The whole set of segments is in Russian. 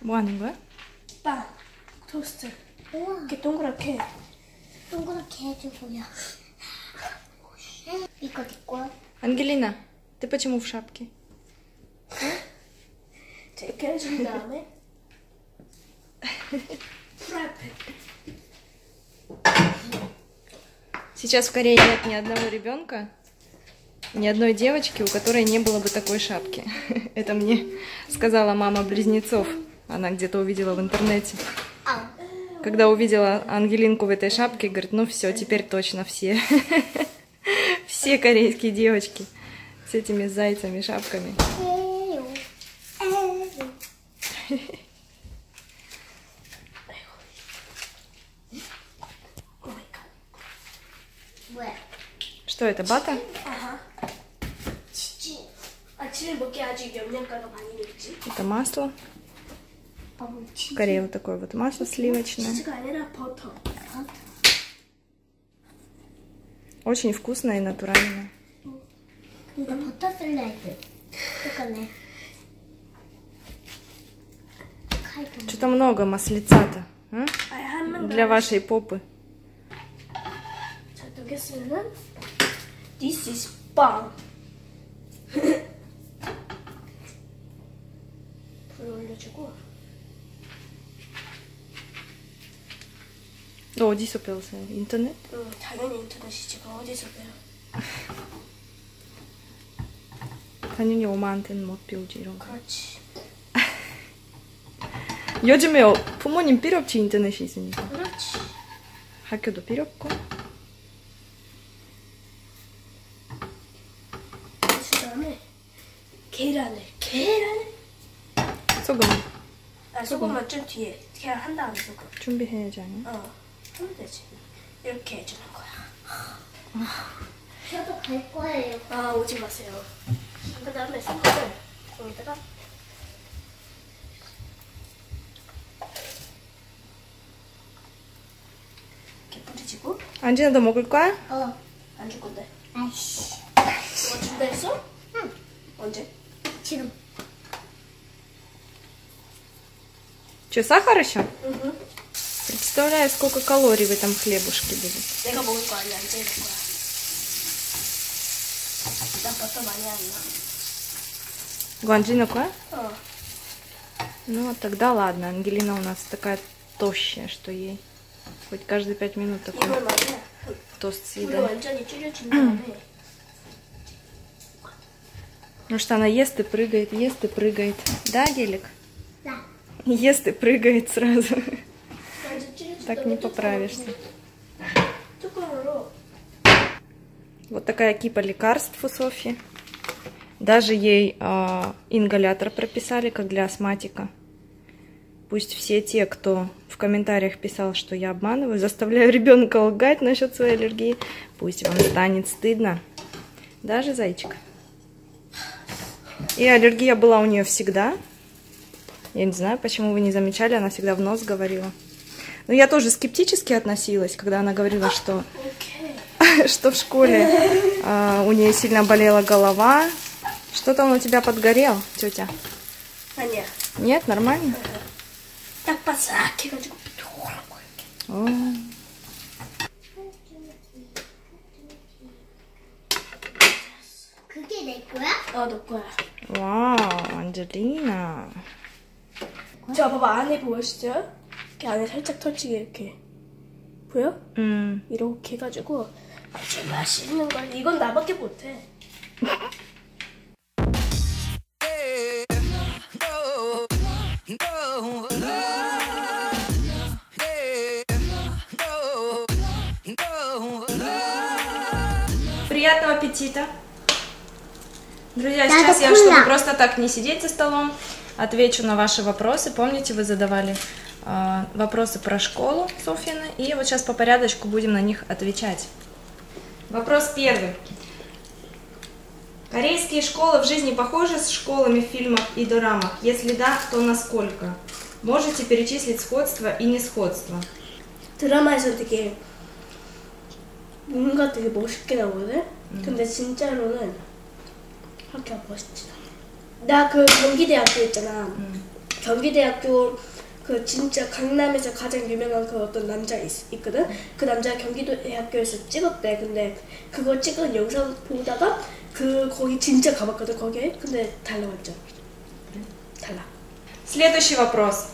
뭐 하는 거야? 빵, 토스트. 우와. 이렇게 동그랗게. 동그랗게 해주고요. 이거 됐고요. Ангелина, ты почему в шапке? 이렇게 해준 다음에 Сейчас в Корее нет ни одного ребенка, ни одной девочки, у которой не было бы такой шапки. Это мне сказала мама близнецов. Она где-то увидела в интернете. Когда увидела Ангелинку в этой шапке, говорит, ну все, теперь точно все. Все корейские девочки с этими зайцами, шапками. Что это, бата? Ага. Это масло. В Корее вот такое вот масло сливочное. Очень вкусное и натуральное. Что-то много маслица-то, а? Для вашей попы. This is pan. 너 어디서 배웠어요? 인터넷? 응, 당연히 인터넷이지. 어디서 배워? 당연히 엄마한테는 못 배우지 이런 거. 그렇지. 요즘에 부모님 필요 없지 인터넷이 있으니까. 그렇지. 학교도 필요 없고. 그다음에 계란을. 소금. 아, 소금만 좀 뒤에. 계란 한 다음에 소금. 준비해야지 않냐? 어. 하면 되지. 이렇게 해주는 거야. 저도 갈 거예요. 아, 오지 마세요. 그 다음에 소금을 여기다가 이렇게 뿌리지고. 안진아, 너 먹을 거야? 어. 안 줄 건데. 아이씨. 너 준다 했어? 응. 언제? 지금. Че, сахар еще? Угу. Представляю, сколько калорий в этом хлебушке будет. Гуанджинаку? Ну, тогда ладно. Ангелина у нас такая тощая, что ей хоть каждые 5 минут такой тост съедает. Потому что она ест и прыгает. Да, Елик? Да. Ест и прыгает сразу. Так не поправишься. Вот такая кипа лекарств у Софьи. Даже ей ингалятор прописали, как для астматика. Пусть все те, кто в комментариях писал, что я обманываю, заставляю ребенка лгать насчет своей аллергии, пусть вам станет стыдно. Даже зайчик. И аллергия была у нее всегда. Я не знаю, почему вы не замечали, она всегда в нос говорила. Но я тоже скептически относилась, когда она говорила, что, что в школе у нее сильно болела голова. Что-то он у тебя подгорел, тетя. А нет. Нет, нормально? Так посакивать. Вау, Ангелина. 저 봐봐, 안에 보이시죠? 이렇게 안에 살짝 털치게 이렇게 보여? 이렇게 해가지고 아주 맛있는 걸 이건 나밖에 못해. Приятного аппетита! Друзья, сейчас я, чтобы просто так не сидеть за столом, отвечу на ваши вопросы. Помните, вы задавали вопросы про школу Софьины, и вот сейчас по порядочку будем на них отвечать. Вопрос первый. Корейские школы в жизни похожи с школами в фильмах и дорамах? Если да, то насколько? Можете перечислить сходства и несходства? 드라마에서 되게 뭔가 되게 멋있게 나오거든? 근데 진짜로는 학교가 멋있지 않아. 나 그 경기대학교 있잖아. 경기대학교 그 진짜 강남에서 가장 유명한 그 어떤 남자 있거든? 그 남자가 경기대학교에서 찍었대. 근데 그걸 찍은 영상 보다가 그 거기 진짜 가봤거든, 거기에. 근데 달라 완전. 달라. Следующий вопрос.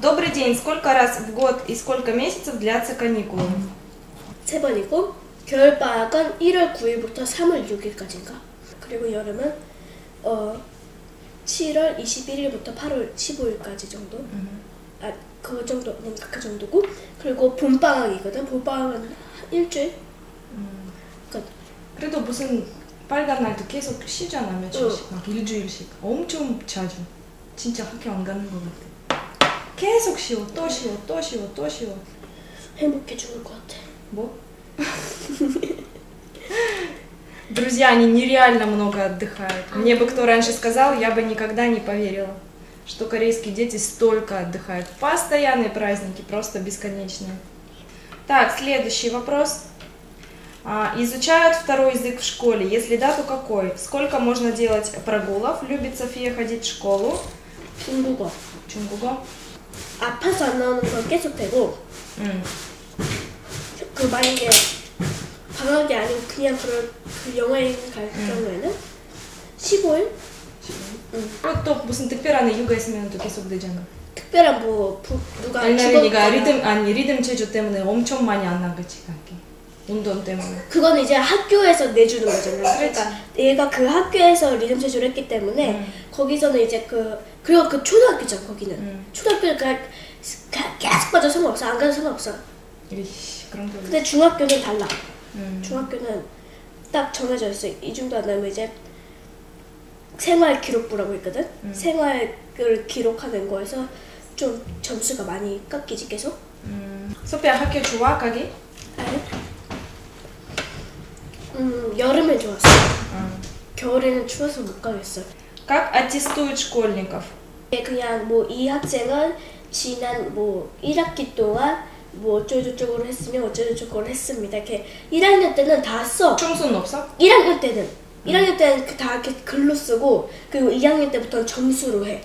Добрый день. Сколько раз в год и сколько месяцев длятся каникулы? 세 번이고 겨울방학은 1월 9일부터 3월 6일까지인가? 그리고 여름은 7월 21일부터 8월 15일까지 정도? 아, 그 정도, 뭔가 그 정도고 그리고 봄방학이거든? 봄방학은 일주일? 그러니까 그래도 무슨 빨간 날도 계속 쉬잖아, 며칠씩 막 일주일씩 엄청 자주 진짜 학교 안 가는 것 같아 계속 쉬어, 또 쉬어, 또 쉬어, 또 쉬어 행복해 죽을 것 같아 뭐? Друзья, они нереально много отдыхают. Мне бы кто раньше сказал, я бы никогда не поверила, что корейские дети столько отдыхают. Постоянные праздники, просто бесконечные. Так, следующий вопрос. Изучают второй язык в школе? Если да, то какой? Сколько можно делать прогулов? Любит София ходить в школу? 중국어. 중국어? 아파서 안 나오는 건 계속 되고 그 만약에 방학이 아니고 그냥 그런 그 여행 갈 경우에는 15일? 15일? 또 무슨 특별한 이유가 있으면 또 계속 되잖아. 특별한 뭐 누가 아니면 네가 리듬 체조 때문에 엄청 많이 안 나가지 가게. 운동 때문에. 그건 이제 학교에서 내주는 거잖아. 그러니까 얘가 그 학교에서 리듬 체조를 했기 때문에 거기서는 이제 그리고 그 초등학교잖아 거기는. 초등학교는 계속 빠져 상관없어. 안 가도 상관없어. 이씨, 그런 거. 근데 중학교는 달라. 중학교는 딱 정해져 있어. 이 정도 안 되면 이제 생활 기록부라고 있거든. 생활을 기록하는 거에서 좀 점수가 많이 깎이지 계속. 소피야 학교 좋아 가기? 아니. 여름에 좋았어. 겨울에는 추워서 못 가겠어. Как аттестуют школьников? 그냥 뭐 이 학생은 지난 뭐 1학기 동안 뭐 어쩌고저쩌고를 했으면 어쩌고저쩌고를 했습니다. 이렇게 1학년 때는 다 써. 청소는 없어? 1학년 때는. 1학년 때는 다 이렇게 글로 쓰고 그리고 2학년 때부터는 점수로 해.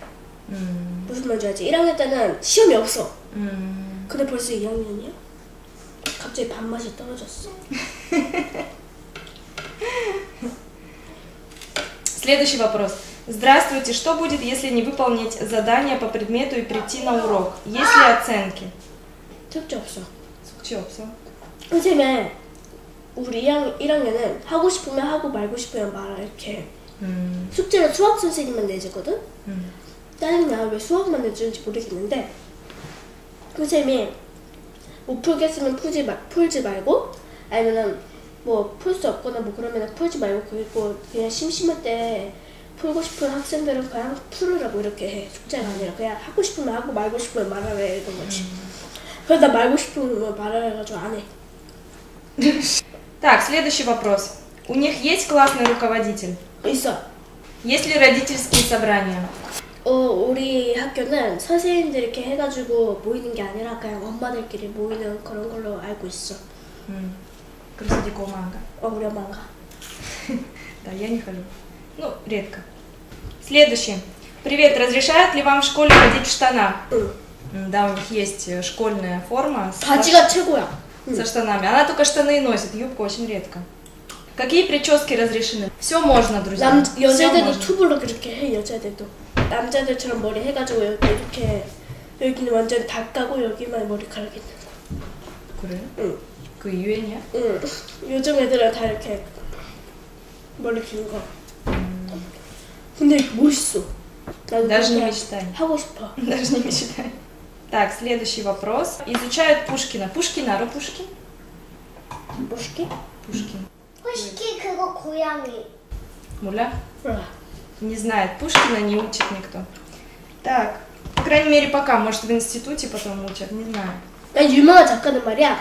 무슨 말인지 알지? 1학년 때는 시험이 없어. 근데 벌써 2학년이야? 갑자기 밥맛이 떨어졌어. Следующий вопрос. Здравствуйте. Что будет, если не выполнить задание по предмету и прийти на урок? Есть ли оценки? 숙제 없어. 숙제 없어? 선생님은 우리 1학년은 하고 싶으면 하고 말고 싶으면 말아 이렇게 숙제는 수학 선생님만 내주거든? 짜증나 왜 수학만 내주는지 모르겠는데 선생님이 못 풀겠으면 풀지 말고 아니면 뭐 풀 수 없거나 뭐 그러면 풀지 말고 그리고 그냥 심심할 때 풀고 싶은 학생들은 그냥 풀으라고 이렇게 해 숙제가 아니라 그냥 하고 싶으면 하고 말고 싶으면 말아라 이런 거지 그러다 말고 싶은 거 말해가지고 안 해. Так, следующий вопрос. У них есть классный руководитель? 있어. Есть ли родительские собрания? 우리 학교는 선생님들 이렇게 해가지고 모이는 게 아니라 그냥 엄마들끼리 모이는 그런 걸로 알고 있어. 그래서 네가 엄마 안 가? 우리 엄마 안 가. Да, я не хожу. Ну, редко. Следующий. Привет, разрешают ли вам в школе ходить в штанах? Да, у них есть школьная форма со штанами. Она только штаны и носит, юбку очень редко. Какие прически разрешены? Все можно, друзья. 여자들이 투블로 그렇게 해, 여자들도. 남자들처럼 머리 해가지고 이렇게 여기는 완전 다 까고 여기만 머리카락 있는 거. 그래? 응. 그 유행이야? 응. 요즘 애들은 다 이렇게 머리 긴 거. 근데 멋있어. Даже не мечтай. 하고 싶어. Даже не мечтай. Так, следующий вопрос. Изучают Пушкина. Пушкин, 알아? Пушкин? Пушкин? Пушкин. Пушкин, 그거 고양이. 몰라? 몰라. Не знает Пушкина, не учит никто. Так, по крайней мере пока, может в институте потом учат, не знаю. 난 유명한 작가는 말이야.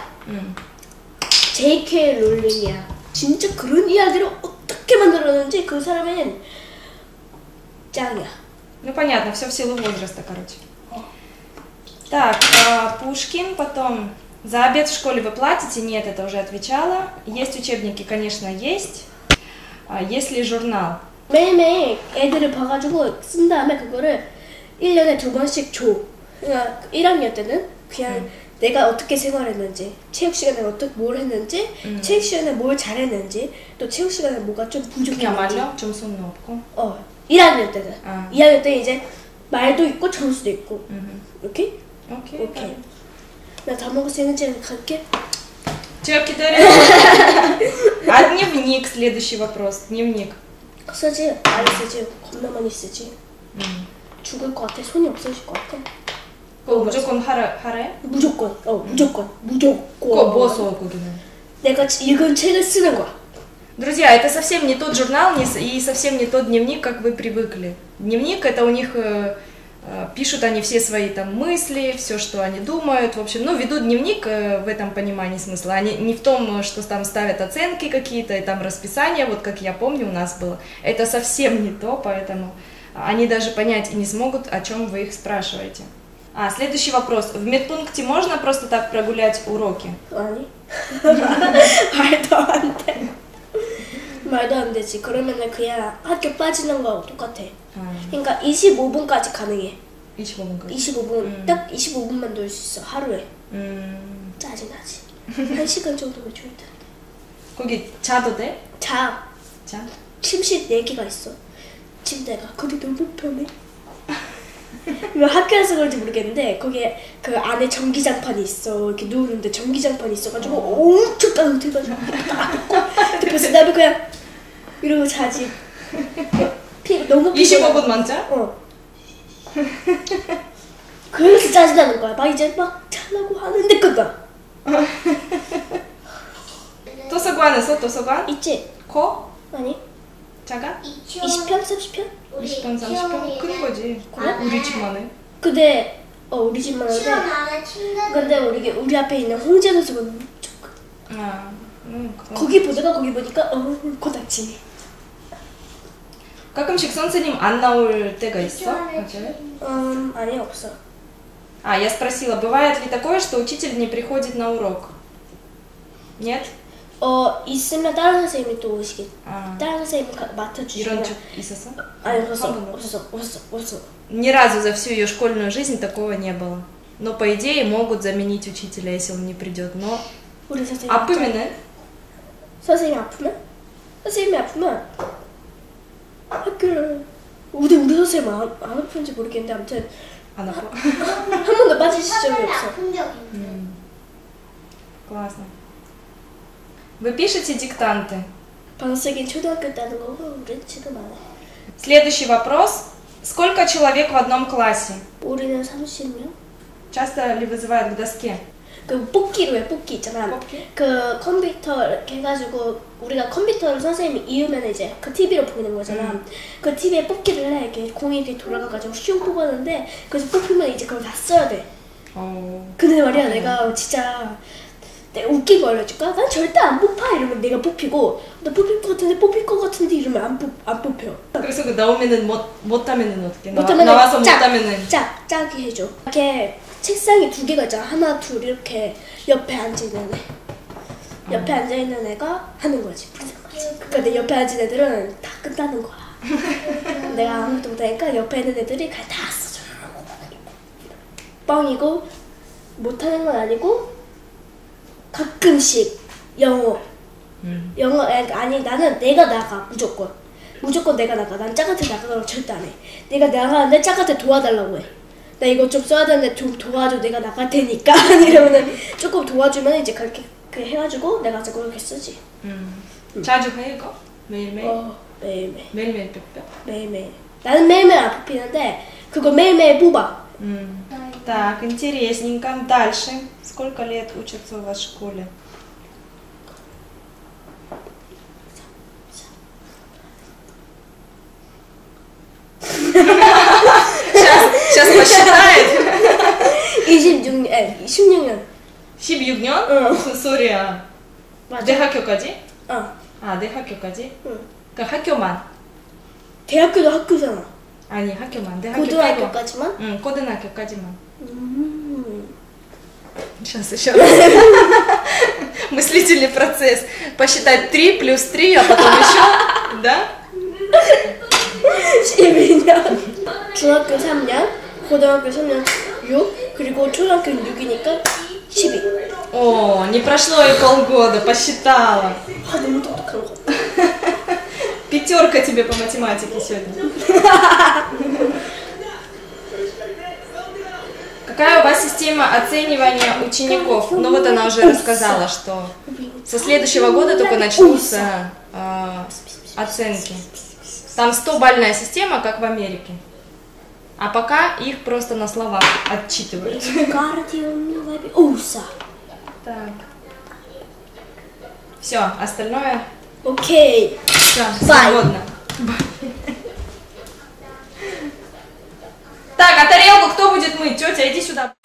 J.K. 롤링이야. 진짜 그런 이야기를 어떻게 만들었는지 그 사람은 짱이야. Ну понятно, все в силу возраста, короче. Так, Пушкин, потом за обед в школе вы платите? Нет, это уже отвечала. Есть учебники, конечно, есть. Есть ли журнал? 매일매일 애들을 봐가지고 쓴 다음에 그거를 1년에 2번씩 줘. 그러니까 1학년 때는 그냥 내가 어떻게 생활했는지, 체육시간에 어떻게 뭘 했는지, 체육시간에 뭘 잘했는지, 또 체육시간에 뭐가 좀 부족했는지. 그야말로 점수는 없고? 어, 1학년 때는. 아. 2학년 때는 이제 말도 있고 점수도 있고. 오케이? 오케이. 오케이. 나 다 먹을 수 있는지 갈게. Тёрки дарят. А дневник, следующий вопрос. Дневник. 쓰지? 안 쓰지. 겁나 많이 쓰지. 죽을 것 같아. 손이 없어질 것 같아. 그거 무조건 하래? 무조건. 어, 무조건. 그거 뭐 써, 거기는? 내가 읽은 책을 쓰는 거야. Друзья, это совсем не тот журнал и совсем не тот дневник, как вы привыкли. Дневник, это у них... Пишут они все свои там мысли, все, что они думают, в общем, ну, ведут дневник в этом понимании смысла, они не в том, что там ставят оценки какие-то, и там расписание, вот как я помню у нас было, это совсем не то, поэтому они даже понять и не смогут, о чем вы их спрашиваете. А, следующий вопрос, в медпункте можно просто так прогулять уроки? 말도 안 되지. 그러면은 그냥 학교 빠지는 거하고 똑같아. 그러니까 25분까지 가능해. 25분까지? 25분. 딱 25분만 놀 수 있어. 하루에. 짜증나지. 1시간 정도면 좋을 텐데. 거기 자도 돼? 자. 자? 침실 4개가 있어. 침대가. 거기 너무 편해. 왜 학교에서 그런지 모르겠는데 거기에 그 안에 전기장판이 있어. 이렇게 누우는데 전기장판이 있어가지고 엄청 따뜻해가지고 딱 입고 그래서 나도 그냥 이러고 자지. 너무 피곤해. 25분 만자? 어. 그래서 짜증나는 거야. 막 이제 막 자라고 하는데 끝나. 도서관에서 도서관? 있지. 커? 아니. 작아? 20편? 30편? 20편, 30편? 큰 거지. 그래? 우리 집만 해. 근데, 어, 우리 집만 해. 근데 우리 앞에 있는 홍제도서관 조금. 아, 거기 보다가 거기 보니까, 어, 고다치네. 가끔씩 선생님 안 나올 때가 있어? 아니, 없어. А, я спросила, бывает ли такое, что учитель не приходит на урок? Нет? 어, 있으면 다른 선생님이 또 오시겠지. 아. 다른 선생님이 맡아주시면. 이런 적 있었어? 아니, 없었어. Ни разу за всю ее школьную жизнь такого не было. Но, по идее, могут заменить учителя, если он не придет, но... 아프면은? 선생님이 아프면? 선생님이 아프면 학교를... 근데 우리 선생님 안 아픈지 모르겠는데, 아무튼 안 아파? 한 번도 빠지신 적이 없어. классно. Вы пишете диктанты? Следующий вопрос. Сколько человек в одном классе? Часто ли вызывают к доске? 그 뽑기로 해, 뽑기 있잖아. 뽑기? 그 컴퓨터 이렇게 해가지고 우리가 컴퓨터를 선생님이 이으면 이제 그 TV로 보이는 거잖아. 그 TV에 뽑기를 해. 이렇게 공이 이렇게 돌아가가지고 슝 뽑았는데 그래서 뽑히면 이제 그걸 다 써야 돼. 근데 말이야 내가 진짜 내가 웃긴 거 알려줄까? 난 절대 안 뽑아! 이러면 내가 뽑히고 나 뽑힐 것 같은데 이러면 안 뽑혀. 그래서 그 나오면은 못하면은 어떻게? 나와서 못하면은 짝이 해줘. 이렇게 책상이 2개가 있잖아. 하나, 둘 이렇게 옆에 앉아있는 애. 옆에 앉아있는 애가 하는 거지. 그러니까 내 옆에 앉은 애들은 다 끝나는 거야. 내가 아무것도 못하니까 옆에 있는 애들이 그냥 다 써줘. 뻥이고 못하는 건 아니고 가끔씩 영어, 아니 나는 내가 나가 무조건 내가 나가. 난 짝한테 나가라고 절대 안 해. 내가 나가는데 짝한테 도와달라고 해. 나 이거 좀 써야 되는데 좀 도와줘. 내가 나갈 테니까 이러면은 조금 도와주면 이제 그렇게 해가지고 내가 자꾸 그렇게 쓰지. 자주 해 이거? 매일매일? 어, 매일매일. 매일매일 뽑혀? 매일매일. 나는 매일매일 안 뽑히는데 그거 매일매일 뽑아. Так, интересненько. Дальше. Сколько лет учатся у вас в школе? Сейчас посчитает. 16년. 16년? 무슨 소리야? 대학교까지? 아, 대학교까지? 그러니까 학교만. 대학교도 학교잖아. 아니, 학교만. 고등학교까지만? 응, 고등학교까지만. Сейчас. Мыслительный процесс. Посчитать 3 плюс 3, а потом еще. Да? 3년. 중학교 3년. 고등학교 3년 6, 그리고 초등학교 6이니까 12. О, не прошло и полгода, посчитала. А, ну тут круто. Пятерка тебе по математике сегодня. Какая у вас система оценивания учеников? Ну вот она уже рассказала, что со следующего года только начнутся оценки. Там 100-бальная система, как в Америке. А пока их просто на словах отчитывают. Так. Все, остальное. Окей. Все, свободно. Так, а тарелку кто будет мыть? Тетя, иди сюда.